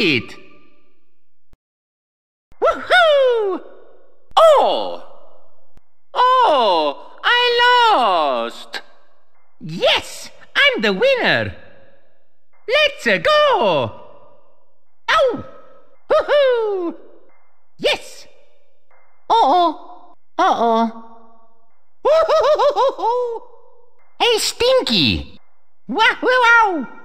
it! Woohoo! Oh! Oh! I lost! Yes! I'm the winner! Let's go! Ow! Woohoo! Yes! Uh-oh! Uh-oh! Hey, Stinky! Wow!